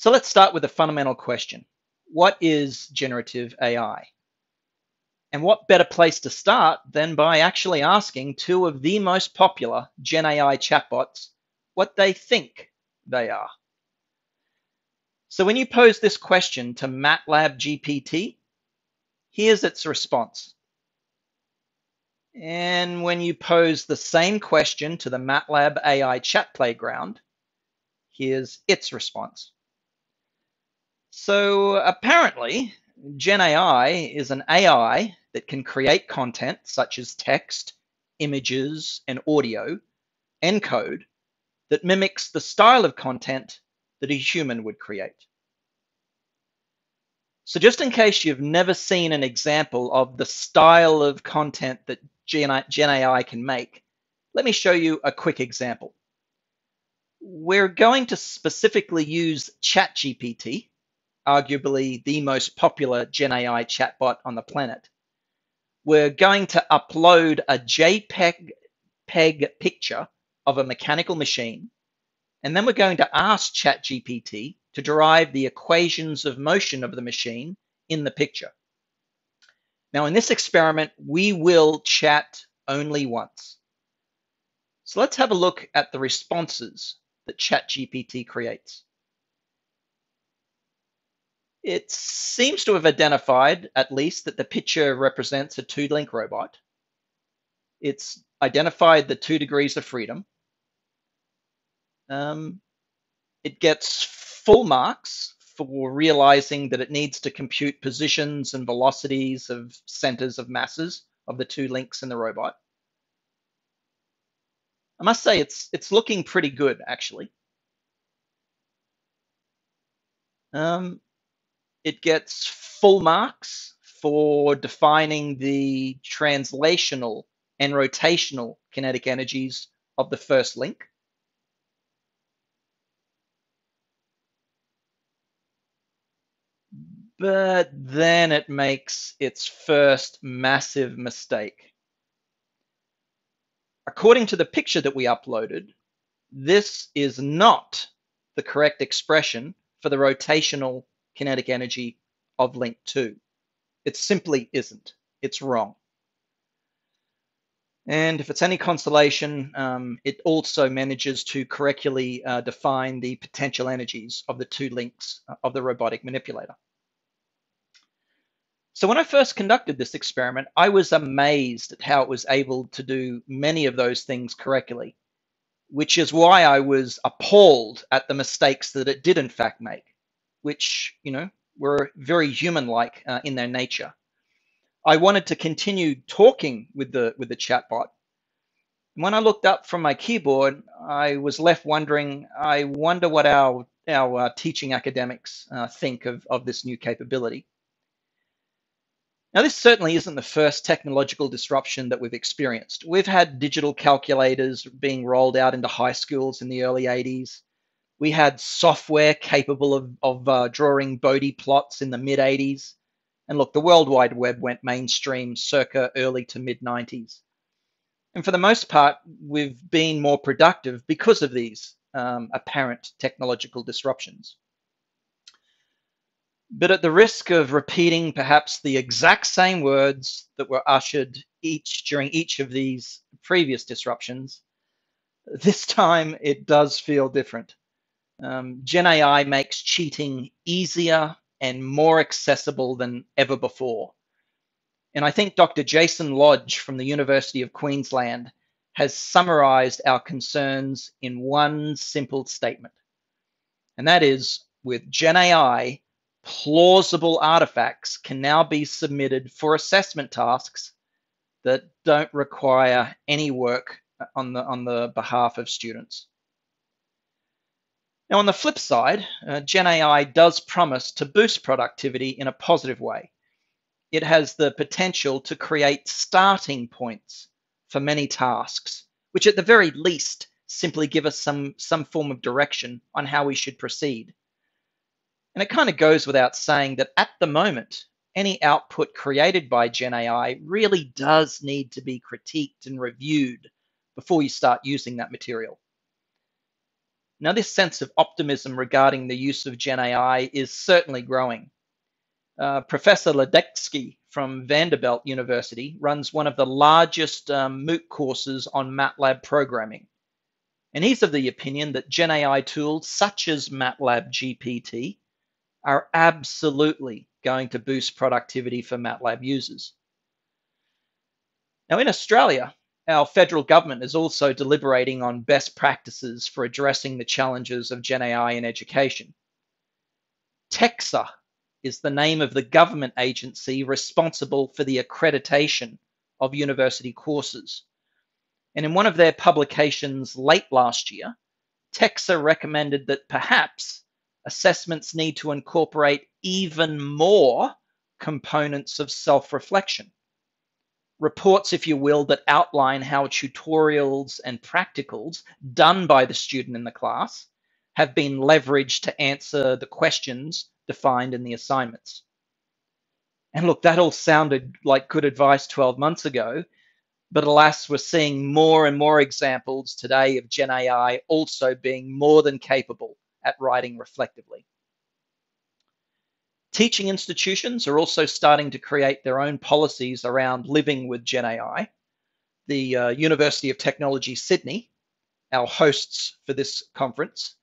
So let's start with a fundamental question. What is generative AI? And what better place to start than by actually asking two of the most popular GenAI chatbots what they think they are. So when you pose this question to MATLAB GPT, here's its response. And when you pose the same question to the MATLAB AI Chat Playground, here's its response. So apparently, GenAI is an AI that can create content such as text, images, and audio, and code that mimics the style of content that a human would create. So just in case you've never seen an example of the style of content that GenAI can make, let me show you a quick example. We're going to specifically use ChatGPT, arguably the most popular GenAI chatbot on the planet. We're going to upload a JPEG picture of a mechanical machine, and then we're going to ask ChatGPT to derive the equations of motion of the machine in the picture. Now, in this experiment, we will chat only once. So let's have a look at the responses that ChatGPT creates. It seems to have identified, at least, that the picture represents a two-link robot. It's identified the 2 degrees of freedom. It gets full marks for realizing that it needs to compute positions and velocities of centers of masses of the two links in the robot. I must say it's looking pretty good, actually. It gets full marks for defining the translational and rotational kinetic energies of the first link. But then it makes its first massive mistake. According to the picture that we uploaded, this is not the correct expression for the rotational kinetic energy of link 2. It simply isn't. It's wrong. And if it's any consolation, it also manages to correctly define the potential energies of the two links of the robotic manipulator. So when I first conducted this experiment, I was amazed at how it was able to do many of those things correctly, which is why I was appalled at the mistakes that it did in fact make, which, you know, were very human-like in their nature. I wanted to continue talking with the chatbot. When I looked up from my keyboard, I was left wondering, I wonder what our teaching academics think of this new capability. Now, this certainly isn't the first technological disruption that we've experienced. We've had digital calculators being rolled out into high schools in the early 80s. We had software capable of drawing Bode plots in the mid 80s. And look, the World Wide Web went mainstream circa early to mid 90s. And for the most part, we've been more productive because of these apparent technological disruptions. But at the risk of repeating perhaps the exact same words that were ushered during each of these previous disruptions, this time it does feel different. GenAI makes cheating easier and more accessible than ever before. And I think Dr. Jason Lodge from the University of Queensland has summarized our concerns in one simple statement. And that is, with GenAI, plausible artifacts can now be submitted for assessment tasks that don't require any work on the behalf of students. Now, on the flip side, GenAI does promise to boost productivity in a positive way. It has the potential to create starting points for many tasks, which at the very least simply give us some form of direction on how we should proceed. And it kind of goes without saying that at the moment, any output created by GenAI really does need to be critiqued and reviewed before you start using that material. Now, this sense of optimism regarding the use of GenAI is certainly growing. Professor Ledecsky from Vanderbilt University runs one of the largest MOOC courses on MATLAB programming. And he's of the opinion that GenAI tools such as MATLAB GPT are absolutely going to boost productivity for MATLAB users. Now, in Australia, our federal government is also deliberating on best practices for addressing the challenges of GenAI in education. TEQSA is the name of the government agency responsible for the accreditation of university courses. And in one of their publications late last year, TEQSA recommended that perhaps assessments need to incorporate even more components of self-reflection. Reports, if you will, that outline how tutorials and practicals done by the student in the class have been leveraged to answer the questions defined in the assignments. And look, that all sounded like good advice 12 months ago, but alas, we're seeing more and more examples today of GenAI also being more than capable at writing reflectively. Teaching institutions are also starting to create their own policies around living with GenAI. The University of Technology Sydney, our hosts for this conference,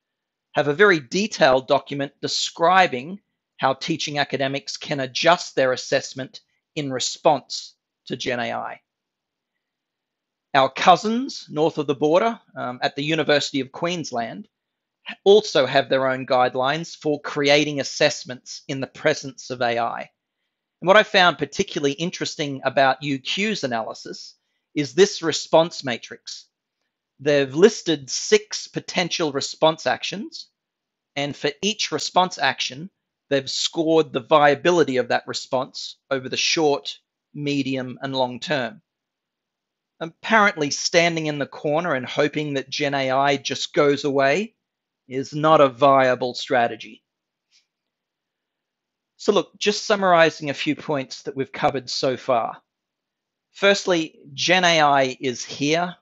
have a very detailed document describing how teaching academics can adjust their assessment in response to GenAI. Our cousins north of the border at the University of Queensland also have their own guidelines for creating assessments in the presence of AI. And what I found particularly interesting about UQ's analysis is this response matrix. They've listed 6 potential response actions, and for each response action, they've scored the viability of that response over the short, medium, and long term. Apparently, standing in the corner and hoping that GenAI just goes away is not a viable strategy. So look, just summarizing a few points that we've covered so far. Firstly, GenAI is here,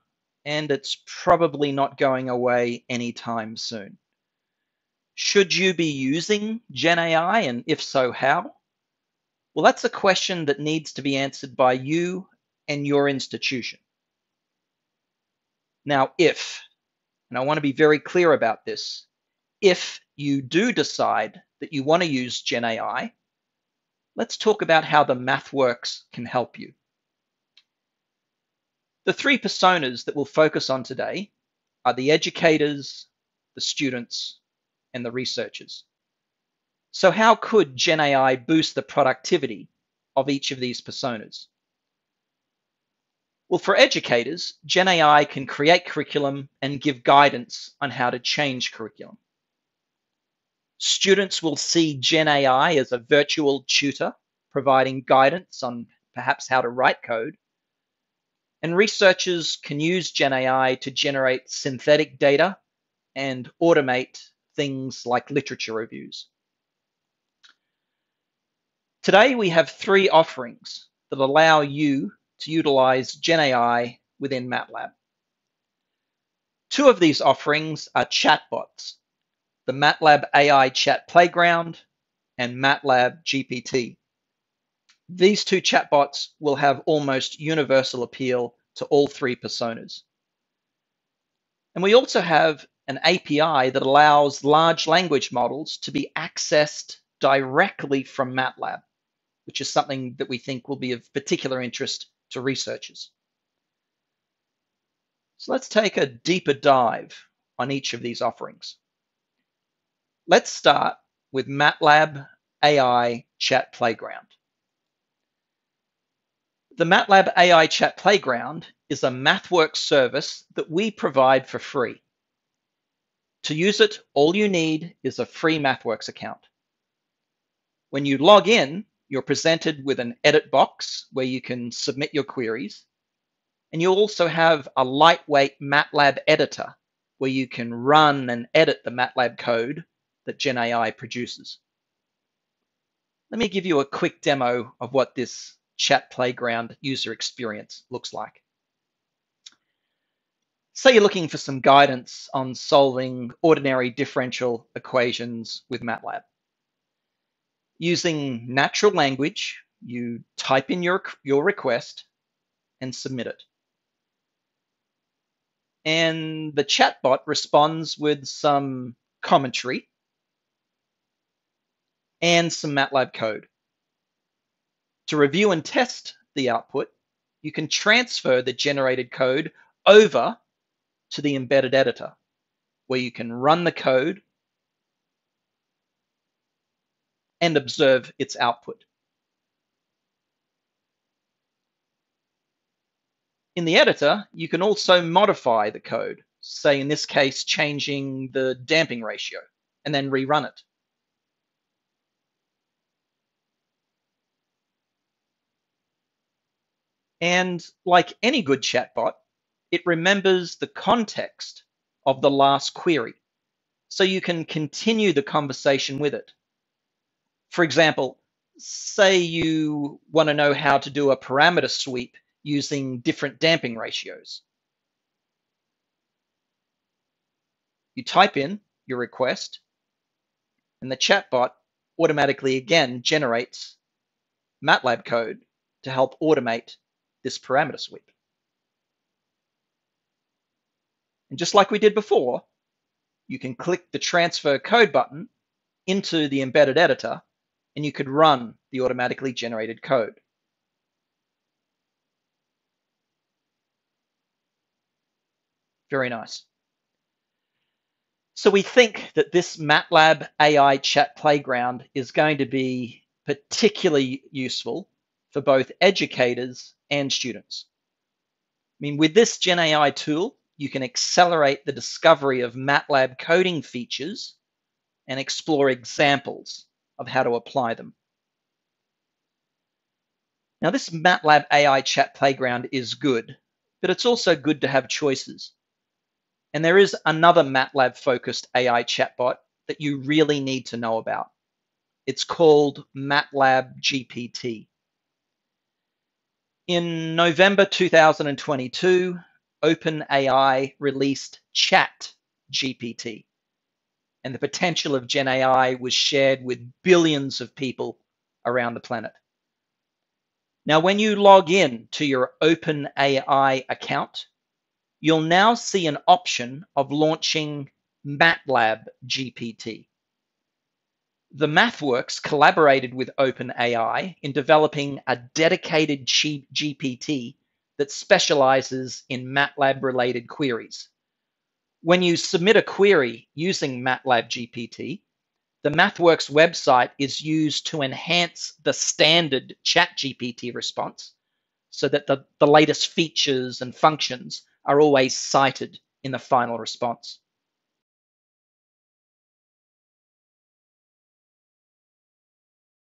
and it's probably not going away anytime soon. Should you be using GenAI, and if so, how? Well, that's a question that needs to be answered by you and your institution. Now, if and I want to be very clear about this. If you do decide that you want to use GenAI, let's talk about how the MathWorks can help you. The 3 personas that we'll focus on today are the educators, the students, and the researchers. So how could GenAI boost the productivity of each of these personas? Well, for educators, GenAI can create curriculum and give guidance on how to change curriculum. Students will see GenAI as a virtual tutor, providing guidance on perhaps how to write code. And researchers can use GenAI to generate synthetic data and automate things like literature reviews. Today, we have 3 offerings that allow you to utilize GenAI within MATLAB. 2 of these offerings are chatbots, the MATLAB AI Chat Playground and MATLAB GPT. These 2 chatbots will have almost universal appeal to all 3 personas. And we also have an API that allows large language models to be accessed directly from MATLAB, which is something that we think will be of particular interest to researchers. So let's take a deeper dive on each of these offerings. Let's start with MATLAB AI Chat Playground. The MATLAB AI Chat Playground is a MathWorks service that we provide for free. To use it, all you need is a free MathWorks account. When you log in, you're presented with an edit box where you can submit your queries. And you'll also have a lightweight MATLAB editor where you can run and edit the MATLAB code that GenAI produces. Let me give you a quick demo of what this Chat Playground user experience looks like. Say you're looking for some guidance on solving ordinary differential equations with MATLAB. Using natural language, you type in your request and submit it. And the chatbot responds with some commentary and some MATLAB code. To review and test the output, you can transfer the generated code over to the embedded editor, where you can run the code and observe its output. In the editor, you can also modify the code, say in this case, changing the damping ratio, and then rerun it. And like any good chatbot, it remembers the context of the last query, so you can continue the conversation with it. For example, say you want to know how to do a parameter sweep using different damping ratios. You type in your request, and the chatbot automatically again generates MATLAB code to help automate this parameter sweep. And just like we did before, you can click the transfer code button into the embedded editor, and you could run the automatically generated code. Very nice. So we think that this MATLAB AI Chat Playground is going to be particularly useful for both educators and students. I mean, with this GenAI tool, you can accelerate the discovery of MATLAB coding features and explore examples of how to apply them. Now, this MATLAB AI Chat Playground is good, but it's also good to have choices. And there is another MATLAB-focused AI chatbot that you really need to know about. It's called MATLAB GPT. In November 2022, OpenAI released ChatGPT, and the potential of GenAI was shared with billions of people around the planet. Now, when you log in to your OpenAI account, you'll now see an option of launching MATLAB GPT. The MathWorks collaborated with OpenAI in developing a dedicated GPT that specializes in MATLAB-related queries. When you submit a query using MATLAB GPT, the MathWorks website is used to enhance the standard ChatGPT response so that the latest features and functions are always cited in the final response.